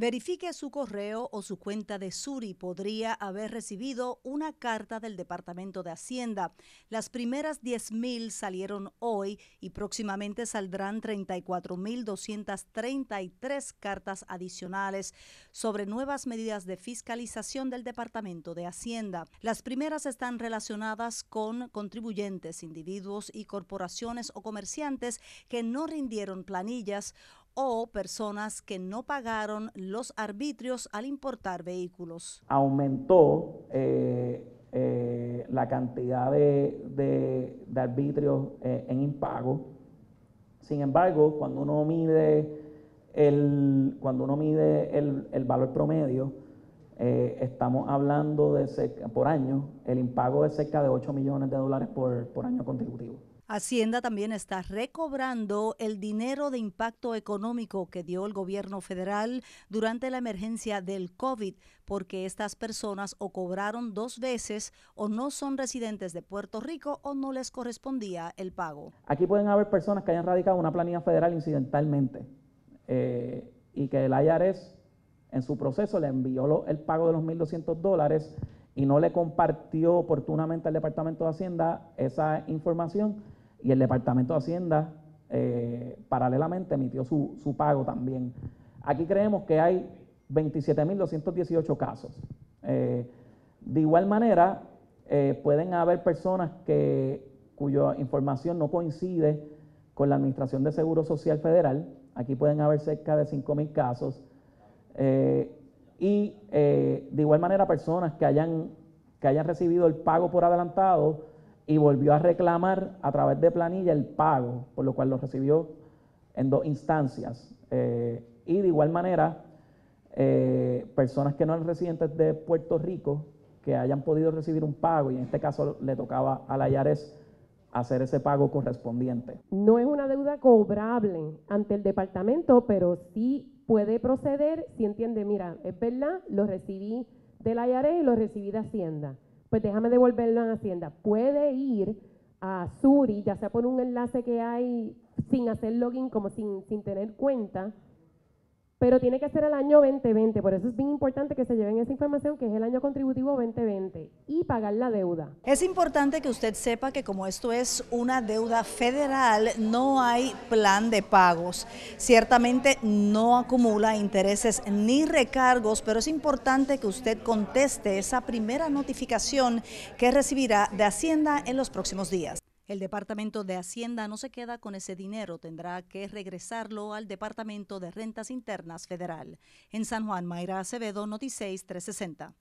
Verifique su correo o su cuenta de Suri. Podría haber recibido una carta del Departamento de Hacienda. Las primeras 10.000 salieron hoy y próximamente saldrán 34.233 cartas adicionales sobre nuevas medidas de fiscalización del Departamento de Hacienda. Las primeras están relacionadas con contribuyentes, individuos y corporaciones o comerciantes que no rindieron planillas o personas que no pagaron los arbitrios al importar vehículos. Aumentó la cantidad de arbitrios en impago. Sin embargo, cuando uno mide el valor promedio, estamos hablando de cerca, por año, el impago es cerca de $8 millones por año contributivo. Hacienda también está recobrando el dinero de impacto económico que dio el gobierno federal durante la emergencia del COVID, porque estas personas o cobraron dos veces o no son residentes de Puerto Rico o no les correspondía el pago. Aquí pueden haber personas que hayan radicado una planilla federal incidentalmente y que el IRS en su proceso le envió el pago de los $1,200 y no le compartió oportunamente al Departamento de Hacienda esa información. Y el Departamento de Hacienda paralelamente emitió su pago también. Aquí creemos que hay 27.218 casos. De igual manera, pueden haber personas cuya información no coincide con la Administración de Seguro Social Federal. Aquí pueden haber cerca de 5.000 casos. Y de igual manera, personas que hayan recibido el pago por adelantado y volvió a reclamar a través de planilla el pago, por lo cual lo recibió en dos instancias. Y de igual manera, personas que no eran residentes de Puerto Rico, que hayan podido recibir un pago, y en este caso le tocaba a la IARES hacer ese pago correspondiente. No es una deuda cobrable ante el departamento, pero sí puede proceder si entiende, mira, es verdad, lo recibí del IRS y lo recibí de Hacienda, pues déjame devolverlo en Hacienda. Puede ir a Suri, ya sea por un enlace que hay sin hacer login, como sin tener cuenta, pero tiene que ser el año 2020, por eso es bien importante que se lleven esa información, que es el año contributivo 2020, y pagar la deuda. Es importante que usted sepa que como esto es una deuda federal, no hay plan de pagos. Ciertamente no acumula intereses ni recargos, pero es importante que usted conteste esa primera notificación que recibirá de Hacienda en los próximos días. El Departamento de Hacienda no se queda con ese dinero, tendrá que regresarlo al Departamento de Rentas Internas Federal. En San Juan, Mayra Acevedo, Notiséis 360.